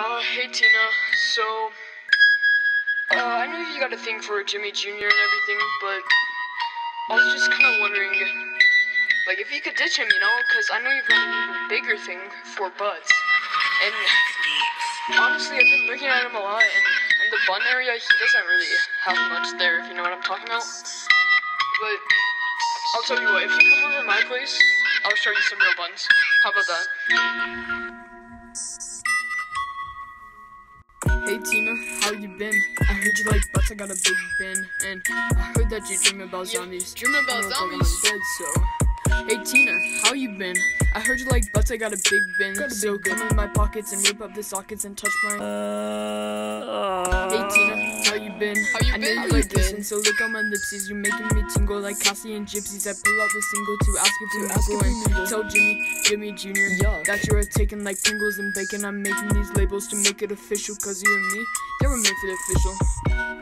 Hey Tina, so, I know you got a thing for Jimmy Junior and everything, but I was just kind of wondering, like, if you could ditch him, you know, because I know you've got a bigger thing for butts, and honestly, I've been looking at him a lot, and in the bun area, he doesn't really have much there, if you know what I'm talking about, but I'll tell you what, if you come over to my place, I'll show you some real buns. How about that? Hey Tina, how you been? I heard you like butts, I got a big bin. And I heard that you dream about zombies. Dream about zombies? Dead, so. Hey Tina, how you been? I heard you like butts, I got a big bin. So come in my pockets and rip up the sockets and touch mine. Hey Tina, how you been? I know you like this, and so look on my lipsies. You making me tingle like Cassie and Gypsies. I pull out the single to ask you to ask and tell Jimmy Junior that you are taking like Pringles and bacon. I'm making these labels to make it official, cause you and me, they were made for the official.